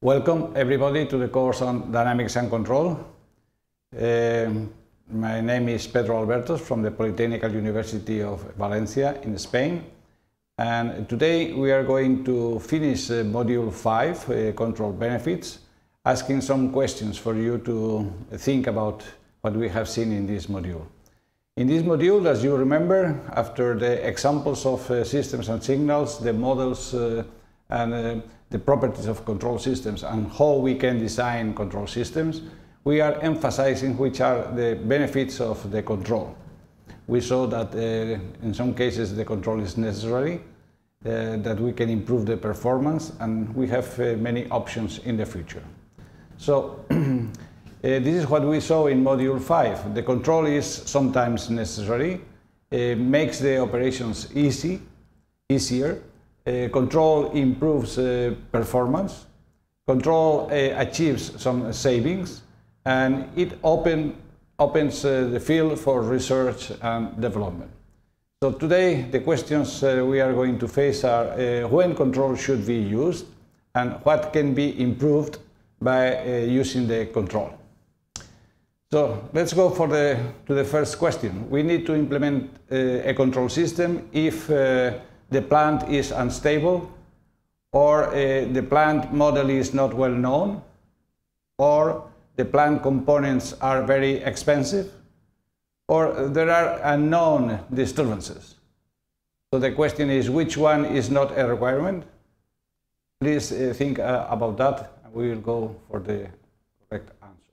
Welcome everybody to the course on Dynamics and Control. My name is Pedro Albertos from the Politècnica University of Valencia in Spain, and today we are going to finish module 5, Control Benefits, asking some questions for you to think about what we have seen in this module. In this module, as you remember, after the examples of systems and signals, the models and the properties of control systems and how we can design control systems, we are emphasizing which are the benefits of the control. We saw that in some cases the control is necessary, that we can improve the performance, and we have many options in the future. So this is what we saw in module 5. The control is sometimes necessary, makes the operations easier. Control improves performance, control achieves some savings, and it opens the field for research and development. So today the questions we are going to face are when control should be used and what can be improved by using the control. So let's go to the first question. We need to implement a control system if the plant is unstable, or the plant model is not well known, or the plant components are very expensive, or there are unknown disturbances. So the question is, which one is not a requirement? Please think about that, and we will go for the correct answer.